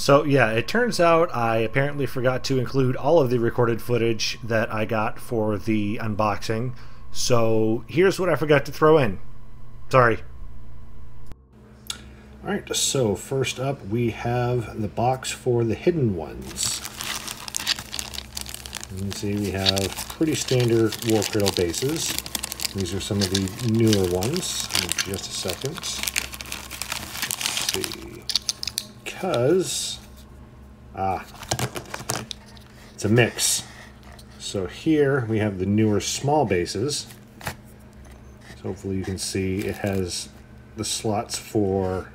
So yeah, it turns out I apparently forgot to include all of the recorded footage that I got for the unboxing. So here's what I forgot to throw in. Sorry. Alright, so first up we have the box for the hidden ones. You can see we have pretty standard Warcradle bases. These are some of the newer ones. In just a second. Let's see. Because... ah. It's a mix. So here we have the newer small bases. So hopefully you can see it has the slots for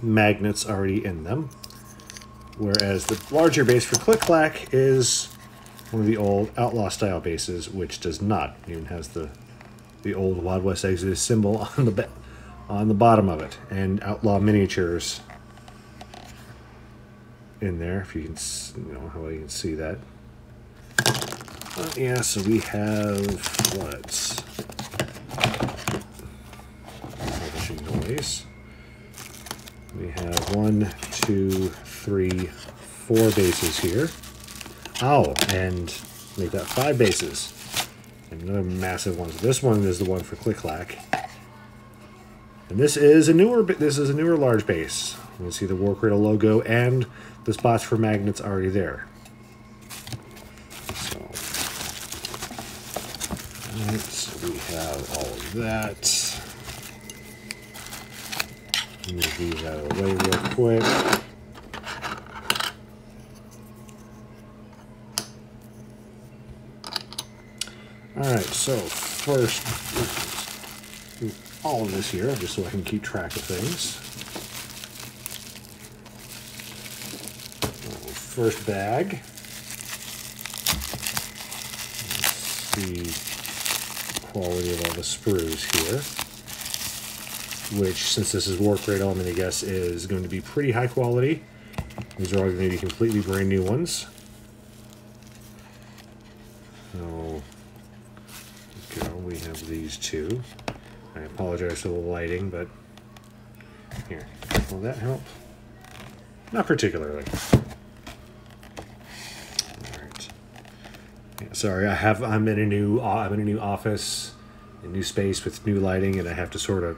magnets already in them. Whereas the larger base for Click Clack is one of the old Outlaw style bases, which does not. It even has the old Wild West Exodus symbol on the bottom of it, and Outlaw miniatures in there. If you can, you know how well you can see that. But yeah, so we have floods. Noise. We have 1, 2, 3, 4 bases here. Oh, and make that 5 bases. And another massive one. So this one is the one for Click Clack. And this is a newer large base. You can see the Warcradle logo and the spots for magnets already there. So, all right, so we have all of that. Move these out of the way real quick. Alright, so first, do all of this here just so I can keep track of things. First bag. Let's see the quality of all the sprues here, which, since this is Warcradle, I'm going to guess is going to be pretty high quality. These are all going to be completely brand new ones. So, okay, we have these two. I apologize for the lighting, but here, will that help? Not particularly. All right. Yeah, sorry, I'm in a new office, a new space with new lighting, and I have to sort of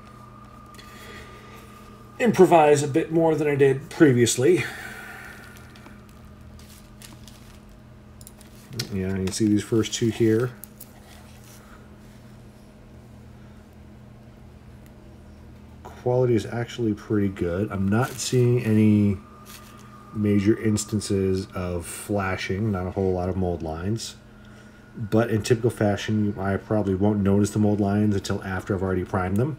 improvise a bit more than I did previously. Yeah, you can see these first two here. Quality is actually pretty good. I'm not seeing any major instances of flashing, not a whole lot of mold lines. But in typical fashion, I probably won't notice the mold lines until after I've already primed them.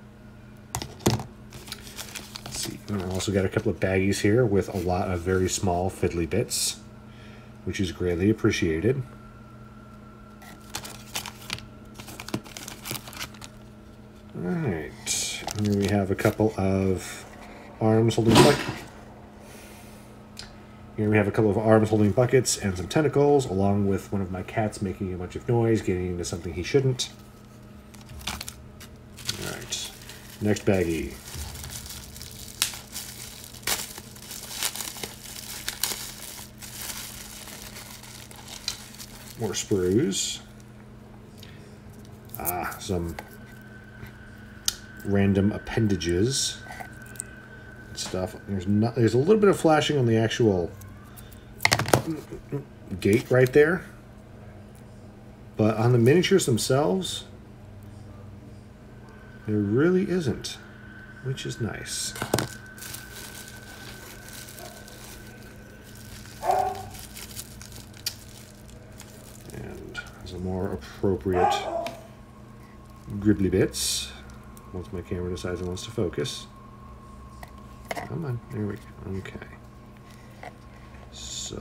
And I also got a couple of baggies here with a lot of very small fiddly bits, which is greatly appreciated. Alright, here we have a couple of arms holding buckets. Here we have a couple of arms holding buckets and some tentacles, along with one of my cats making a bunch of noise, getting into something he shouldn't. Alright, next baggie. More sprues. Ah, some random appendages and stuff. There's a little bit of flashing on the actual gate right there, but on the miniatures themselves, there really isn't, which is nice. More appropriate gribbly bits once my camera decides it wants to focus. Come on, there we go. Okay, so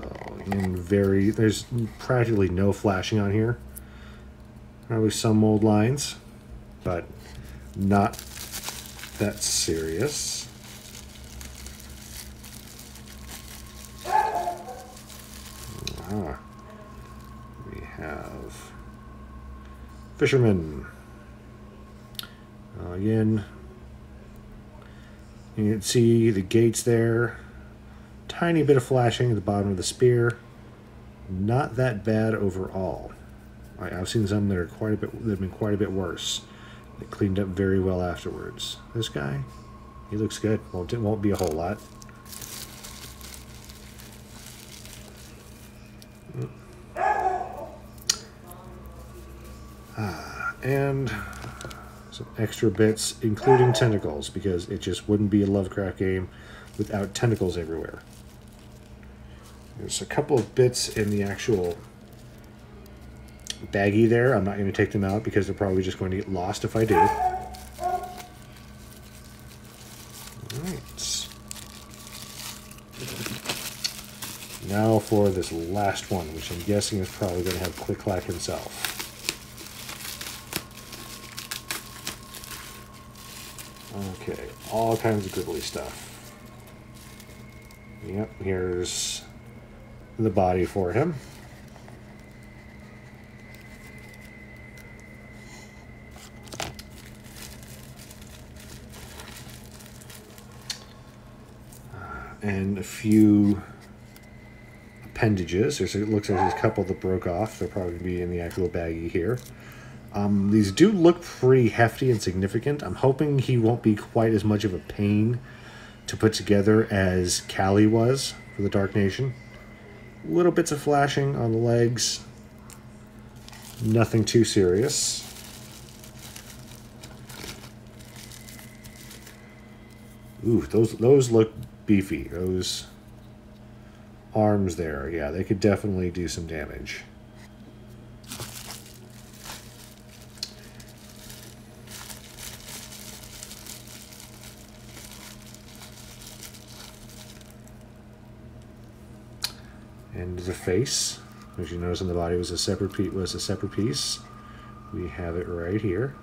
there's practically no flashing on here. Probably some mold lines, but not that serious. Fisherman. Again, you can see the gates there. tiny bit of flashing at the bottom of the spear. Not that bad overall. I've seen some that are quite a bit, that have been quite a bit worse. They cleaned up very well afterwards. This guy, he looks good. Won't be a whole lot. And some extra bits, including tentacles, because it just wouldn't be a Lovecraft game without tentacles everywhere. There's a couple of bits in the actual baggie there. I'm not going to take them out because they're probably just going to get lost if I do. Alright. Now for this last one, which I'm guessing is probably going to have Click Clack himself. Okay, all kinds of gribbly stuff. Yep, here's the body for him. And a few appendages. There's, it looks like there's a couple that broke off. They'll probably be in the actual baggie here. These do look pretty hefty and significant. I'm hoping he won't be quite as much of a pain to put together as Kali was for the Dark Nation. Little bits of flashing on the legs. Nothing too serious. Ooh, those look beefy. Those arms there, yeah, they could definitely do some damage. And the face, as you notice on the body, was a separate piece. We have it right here.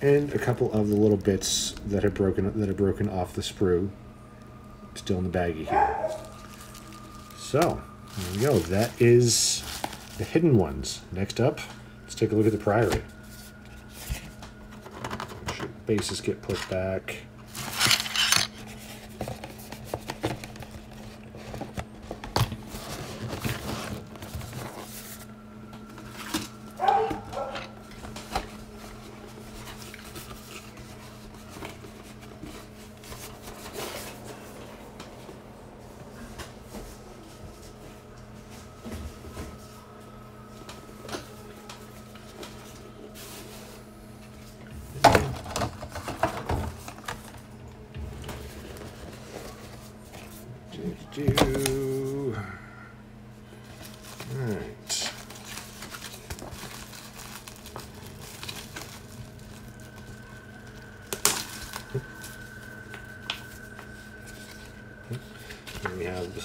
And a couple of the little bits that have broken off the sprue, still in the baggie here. So there we go. That is the hidden ones. Next up, let's take a look at the Priory. Bases get put back.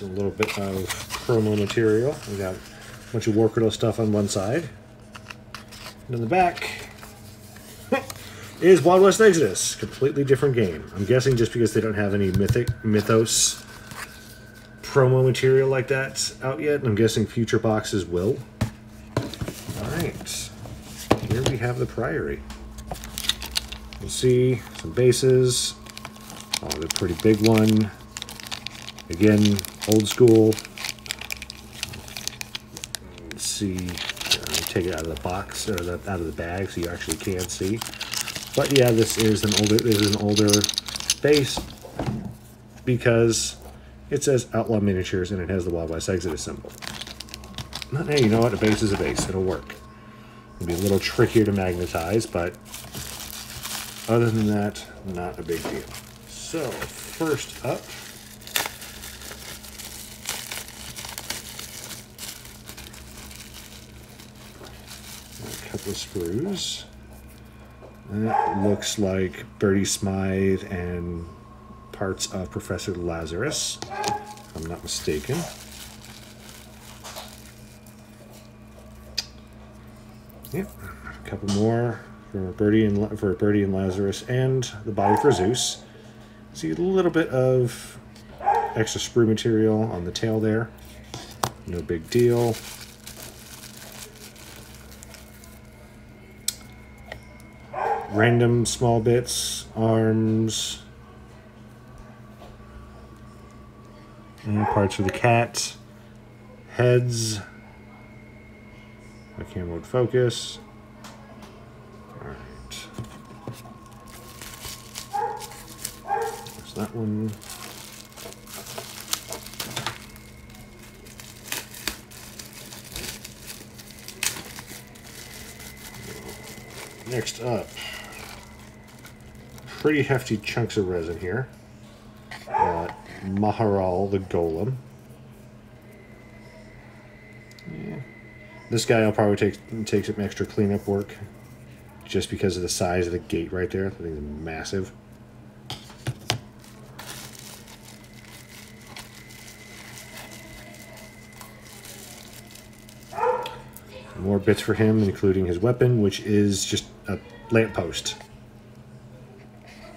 A little bit of promo material. We got a bunch of Warcradle stuff on one side. And in the back is Wild West Exodus. Completely different game. I'm guessing just because they don't have any Mythos promo material like that out yet. I'm guessing future boxes will. Alright. Here we have the Priory. You'll see some bases. Oh, the pretty big one. Again, old school. Let's see, take it out of the box or out of the bag, so you actually can see. But yeah, this is an older base because it says Outlaw Miniatures and it has the Wild West Exodus symbol. But hey, you know what? A base is a base. It'll work. It'll be a little trickier to magnetize, but other than that, not a big deal. So first up. Couple of sprues. And that looks like Bertie Smythe and parts of Professor Lazarus, if I'm not mistaken. Yep, a couple more for Bertie and Lazarus, and the body for Zeus. See a little bit of extra sprue material on the tail there. No big deal. random small bits, arms, and parts of the cat, heads. The camera would focus. All right. There's that one. Next up, pretty hefty chunks of resin here. Maharal the Golem. Yeah. This guy will probably take some extra cleanup work just because of the size of the gate right there. I think it's massive. More bits for him, including his weapon, which is just a lamppost.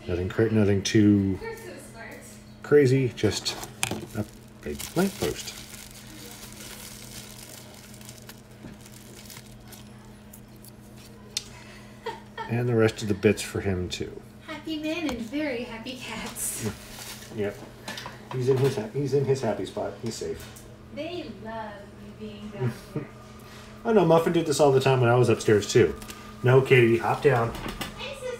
Nothing too crazy, just a big lamppost. And the rest of the bits for him, too. Happy man and very happy cats. Yep. He's in his happy spot. He's safe. They love being down here. Oh no, Muffin did this all the time when I was upstairs too. No, Kitty, hop down. Hey, sis,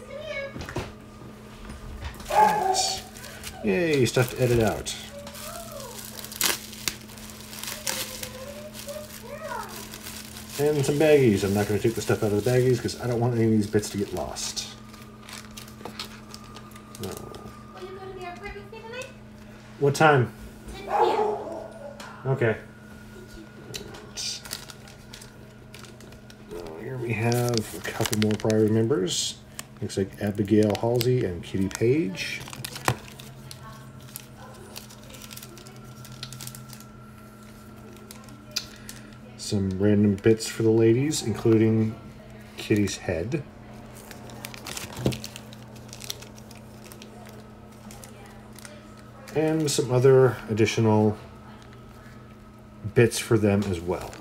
come here. Yay, stuff to edit out. And some baggies. I'm not going to take the stuff out of the baggies because I don't want any of these bits to get lost. No. Will you go to the airport with me tonight? What time? 10 p.m. Okay. We have a couple more priority members. Looks like Abigail Halsey and Kitty Page. Some random bits for the ladies, including Kitty's head. And some other additional bits for them as well.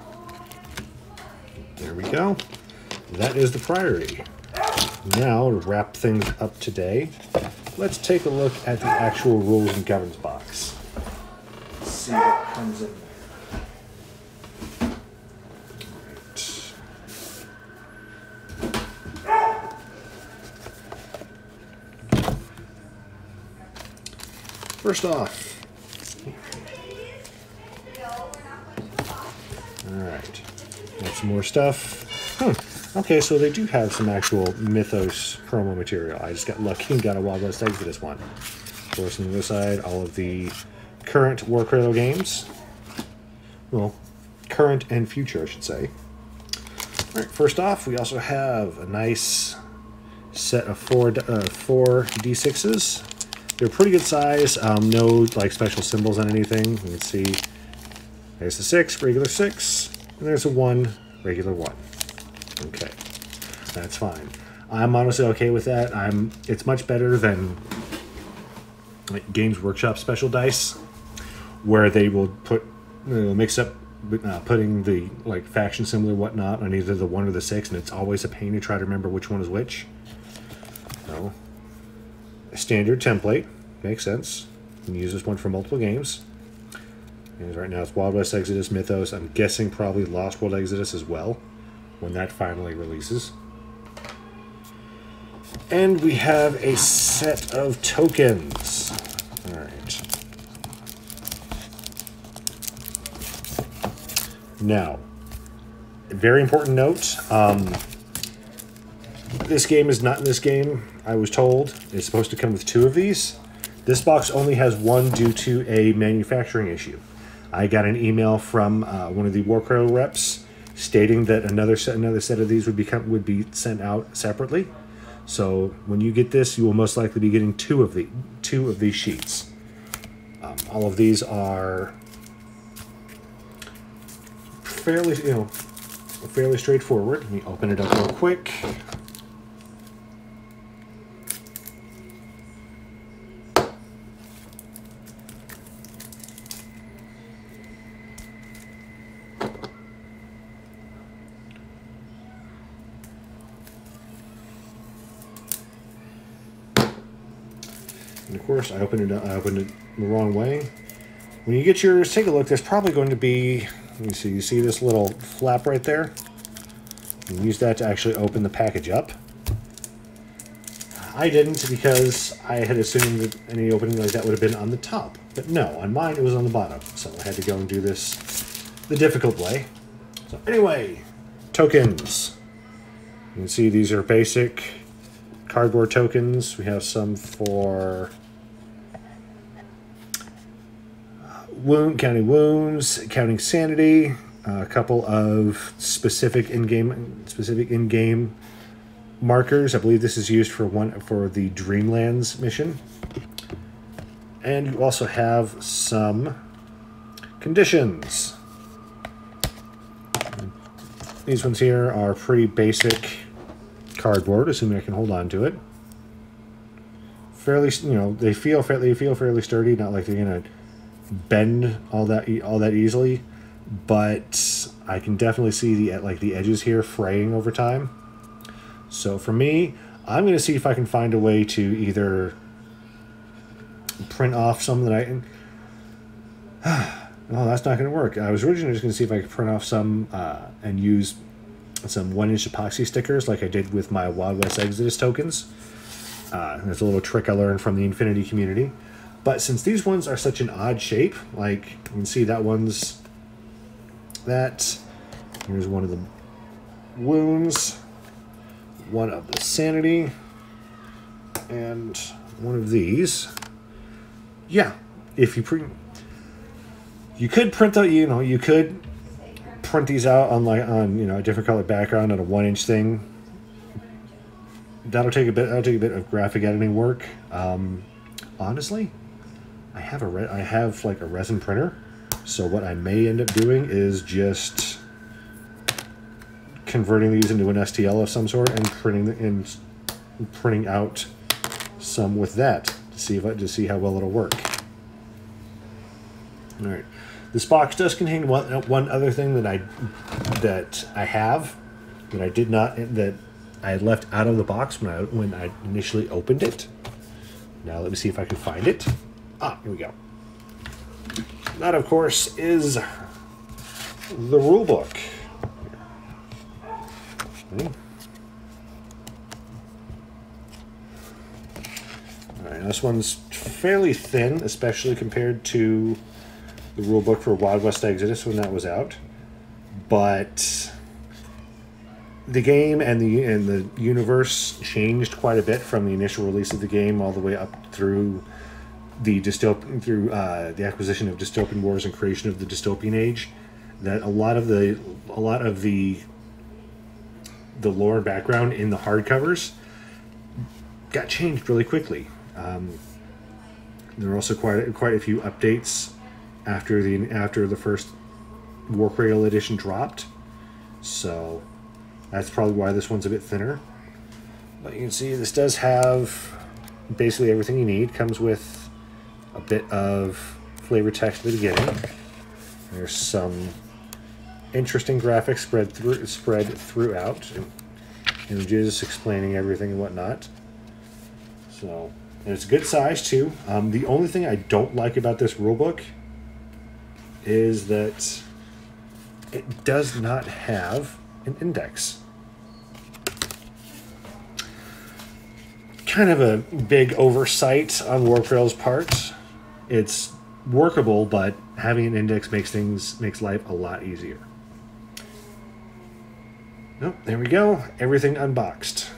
There we go. That is the Priory. Now, to wrap things up today, let's take a look at the actual rules and governance box. Let's see what comes in there. All right. First off, all right, got some more stuff. Okay, so they do have some actual Mythos promo material. I just got lucky and got a Wild West Exodus one. Of course, on the other side, all of the current Warcradle games. Well, current and future, I should say. All right, first off, we also have a nice set of four D6s. They're pretty good size. No like special symbols on anything. You can see there's the 6, regular 6, and there's a 1, regular 1. Okay, that's fine. I'm honestly okay with that. It's much better than like Games Workshop special dice, where they will mix up putting the like faction symbol or whatnot on either the 1 or the 6, and it's always a pain to try to remember which one is which. So, a standard template makes sense. You can use this one for multiple games. And right now it's Wild West Exodus, Mythos. I'm guessing probably Lost World Exodus as well, when that finally releases. And we have a set of tokens. All right. Now, very important note, this game is not in this game, I was told. It's supposed to come with 2 of these. This box only has 1 due to a manufacturing issue. I got an email from one of the Warcradle reps stating that another set of these would be sent out separately. So when you get this, you will most likely be getting two of these sheets. All of these are fairly straightforward. Let me open it up real quick. of course. I opened it the wrong way. When you get yours, take a look. There's probably going to be, let me see, you see this little flap right there? You can use that to actually open the package up. I didn't because I had assumed that any opening like that would have been on the top. But no, on mine it was on the bottom. So I had to go and do this the difficult way. So anyway, tokens. You can see these are basic cardboard tokens. We have some for counting wounds, counting sanity, a couple of specific in-game markers. I believe this is used for the Dreamlands mission. And you also have some conditions. These ones here are pretty basic cardboard, assuming I can hold on to it. Fairly, you know, they feel fairly sturdy, not like they're gonna bend all that easily, but I can definitely see the edges here fraying over time. So for me, I'm gonna see if I can find a way to either print off some that I can. Well, that's not gonna work. I was originally just gonna see if I could print off some and use some 1-inch epoxy stickers like I did with my Wild West Exodus tokens. There's a little trick I learned from the Infinity community. But since these ones are such an odd shape, like you can see that one's that. Here's one of the wounds, one of the sanity, and one of these. Yeah, if you print, you could print out, you know, you could print these out on like on, you know, a different color background on a 1-inch thing. That'll take a bit of graphic editing work. Honestly, I have like a resin printer, so what I may end up doing is just converting these into an STL of some sort and printing out some with that to see how well it'll work. All right, this box does contain one other thing that I had left out of the box when I initially opened it. Now let me see if I can find it. Ah, here we go. That, of course, is the rule book. Okay. All right, this one's fairly thin, especially compared to the rule book for Wild West Exodus when that was out. But the game and the universe changed quite a bit from the initial release of the game all the way up through the acquisition of Dystopian Wars and creation of the Dystopian Age. That a lot of the lore and background in the hardcovers got changed really quickly. There were also quite a few updates after the first Warcradle edition dropped, so that's probably why this one's a bit thinner. But you can see this does have basically everything you need. Comes with a bit of flavor text at the beginning. There's some interesting graphics spread throughout. Images explaining everything and whatnot. So, and it's a good size too. The only thing I don't like about this rulebook is that it does not have an index. Kind of a big oversight on Warcradle's part. It's workable, but having an index makes life a lot easier. Nope, there we go. Everything unboxed.